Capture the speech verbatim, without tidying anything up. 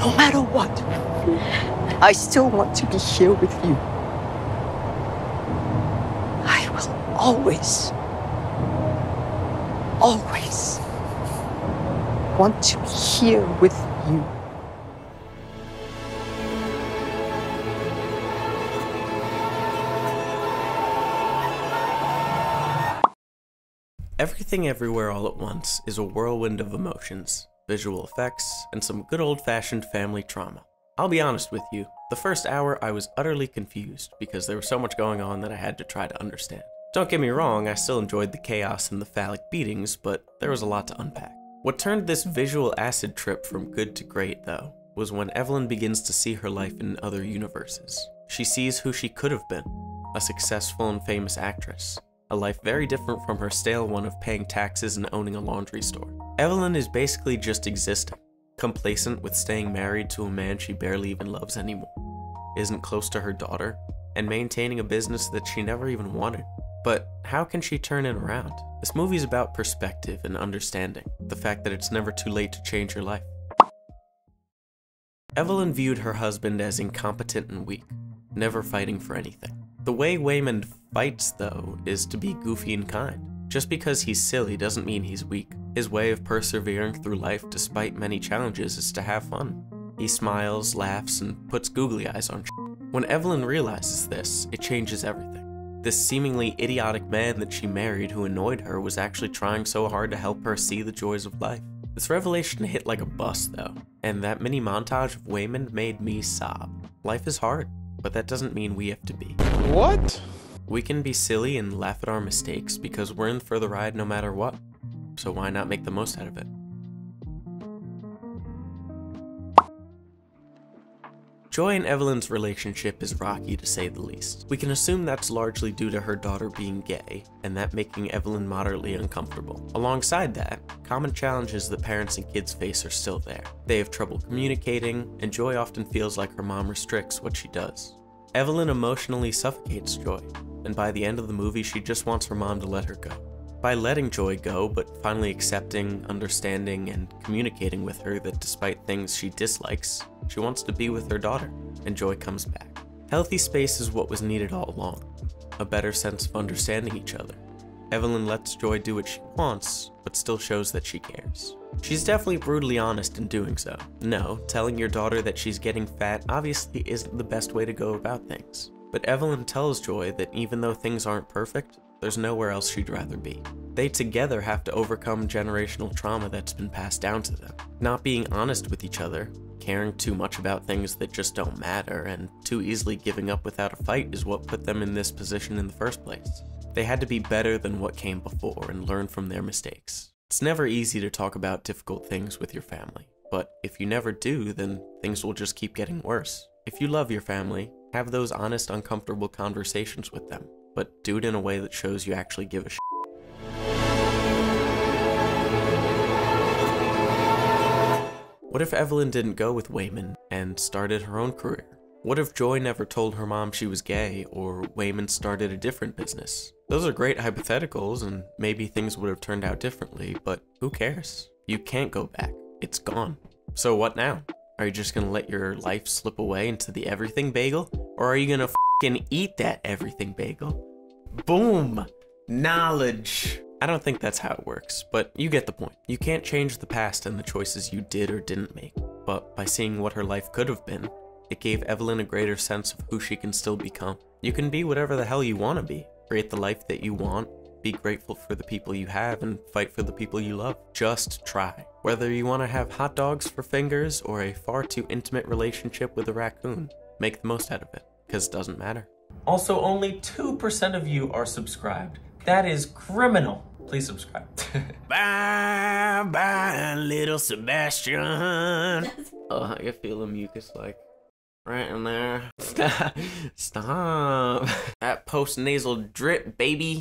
no matter what, I still want to be here with you. I will always, always want to be here with you. Everything Everywhere All at Once is a whirlwind of emotions, visual effects, and some good old-fashioned family trauma. I'll be honest with you, the first hour I was utterly confused because there was so much going on that I had to try to understand. Don't get me wrong, I still enjoyed the chaos and the phallic beatings, but there was a lot to unpack. What turned this visual acid trip from good to great, though, was when Evelyn begins to see her life in other universes. She sees who she could have been, a successful and famous actress. A life very different from her stale one of paying taxes and owning a laundry store. Evelyn is basically just existing, complacent with staying married to a man she barely even loves anymore, isn't close to her daughter, and maintaining a business that she never even wanted. But how can she turn it around? This movie is about perspective and understanding, the fact that it's never too late to change your life. Evelyn viewed her husband as incompetent and weak, never fighting for anything. The way Waymond fights, though, is to be goofy and kind. Just because he's silly doesn't mean he's weak. His way of persevering through life despite many challenges is to have fun. He smiles, laughs, and puts googly eyes on shit. When Evelyn realizes this, it changes everything. This seemingly idiotic man that she married who annoyed her was actually trying so hard to help her see the joys of life. This revelation hit like a bus, though, and that mini montage of Waymond made me sob. Life is hard, but that doesn't mean we have to be. What? We can be silly and laugh at our mistakes because we're in for the ride no matter what, so why not make the most out of it? Joy and Evelyn's relationship is rocky, to say the least. We can assume that's largely due to her daughter being gay, and that making Evelyn moderately uncomfortable. Alongside that, common challenges that parents and kids face are still there. They have trouble communicating, and Joy often feels like her mom restricts what she does. Evelyn emotionally suffocates Joy, and by the end of the movie she just wants her mom to let her go. By letting Joy go, but finally accepting, understanding, and communicating with her that despite things she dislikes, she wants to be with her daughter, and Joy comes back. Healthy space is what was needed all along, a better sense of understanding each other. Evelyn lets Joy do what she wants, but still shows that she cares. She's definitely brutally honest in doing so. No, telling your daughter that she's getting fat obviously isn't the best way to go about things. But Evelyn tells Joy that even though things aren't perfect, there's nowhere else she'd rather be. They together have to overcome generational trauma that's been passed down to them. Not being honest with each other, caring too much about things that just don't matter, and too easily giving up without a fight is what put them in this position in the first place. They had to be better than what came before and learn from their mistakes. It's never easy to talk about difficult things with your family, but if you never do, then things will just keep getting worse. If you love your family, have those honest, uncomfortable conversations with them, but do it in a way that shows you actually give a shit. What if Evelyn didn't go with Waymond and started her own career? What if Joy never told her mom she was gay, or Waymond started a different business? Those are great hypotheticals, and maybe things would have turned out differently, but who cares? You can't go back. It's gone. So what now? Are you just gonna let your life slip away into the everything bagel? Or are you gonna f***ing eat that everything bagel? Boom! Knowledge! I don't think that's how it works, but you get the point. You can't change the past and the choices you did or didn't make, but by seeing what her life could have been, it gave Evelyn a greater sense of who she can still become. You can be whatever the hell you want to be, create the life that you want, be grateful for the people you have, and fight for the people you love. Just try. Whether you want to have hot dogs for fingers or a far too intimate relationship with a raccoon, make the most out of it, because it doesn't matter. Also, only two percent of you are subscribed. That is criminal. Please subscribe. Bye, bye, little Sebastian. Oh, I can feel the mucus like right in there. Stop. That post-nasal drip, baby.